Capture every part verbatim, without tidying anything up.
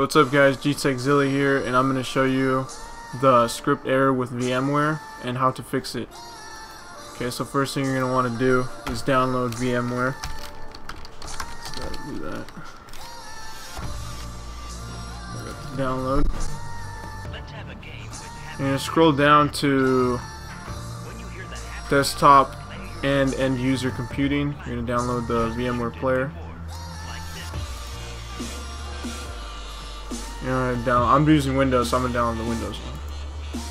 What's up guys, GTechZilly here, and I'm going to show you the script error with VMware and how to fix it. Okay, so first thing you're going to want to do is download VMware. Let's do that. Download. You're going to scroll down to desktop and end user computing. You're going to download the VMware player. You're gonna down, I'm using Windows, so I'm going to download the Windows one.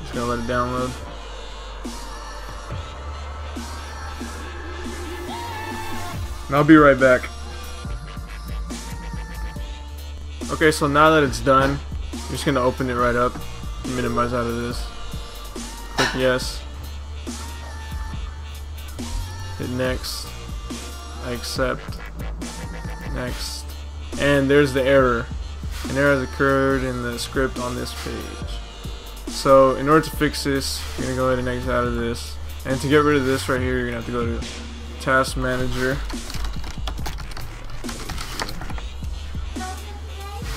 Just going to let it download. And I'll be right back. Okay, so now that it's done, I'm just going to open it right up. Minimize out of this. Click yes. Hit next. I accept. Next. And there's the error. An error has occurred in the script on this page. So in order to fix this, you're going to go ahead and exit out of this. And to get rid of this right here, you're going to have to go to Task Manager.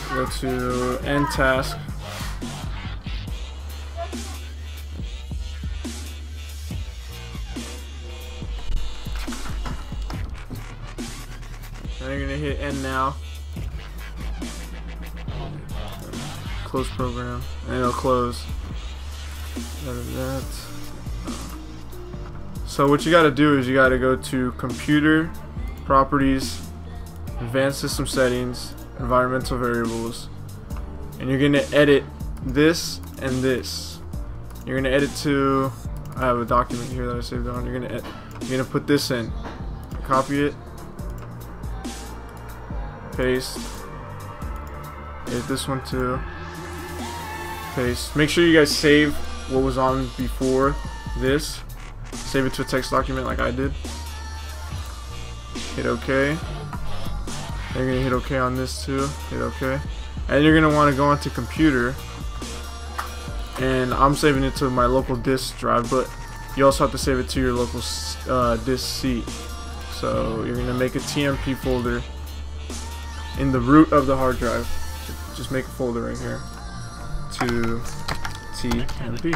Go to End Task. And you're going to hit End now. Close program, and it'll close. That. So what you got to do is you got to go to Computer, Properties, Advanced System Settings, Environmental Variables, and you're gonna edit this and this. You're gonna edit to. I have a document here that I saved on. You're gonna you're gonna put this in. Copy it. Paste. Edit this one too. Paste. Make sure you guys save what was on before this. Save it to a text document like I did. Hit OK. And you're gonna hit OK on this too. Hit OK. And you're gonna want to go onto computer. And I'm saving it to my local disk drive, but you also have to save it to your local uh, disk C. So you're gonna make a T M P folder in the root of the hard drive. Just make a folder right here. To T M P. You're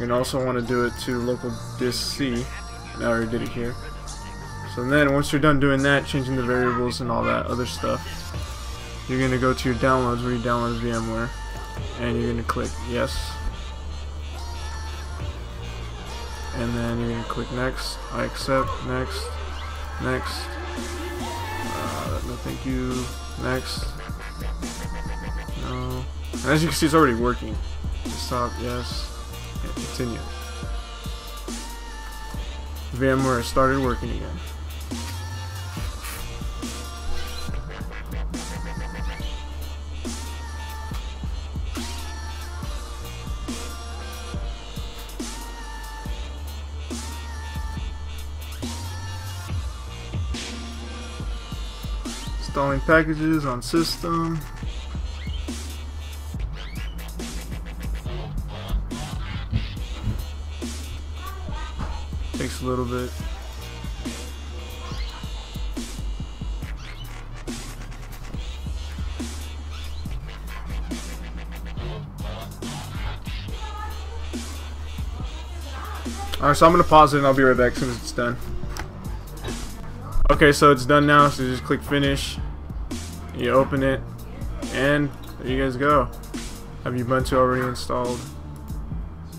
gonna also want to do it to local disk C. I already did it here. So then, once you're done doing that, changing the variables and all that other stuff, you're gonna go to your downloads where you download VMware, and you're gonna click yes, and then you're gonna click next. I accept. Next. Next. Uh, no, thank you. Next. No. And as you can see, it's already working. Stop, yes, and continue. VMware started working again. Installing packages on system. Takes a little bit. Alright, so I'm gonna pause it and I'll be right back as soon as it's done. Okay, so it's done now, so you just click finish, you open it, and there you guys go. Have Ubuntu already installed?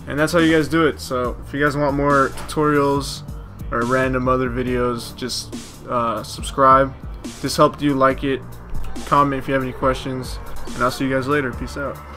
And that's how you guys do it. So if you guys want more tutorials or random other videos, just uh, subscribe. If this helped you, like it, comment if you have any questions, and I'll see you guys later. Peace out.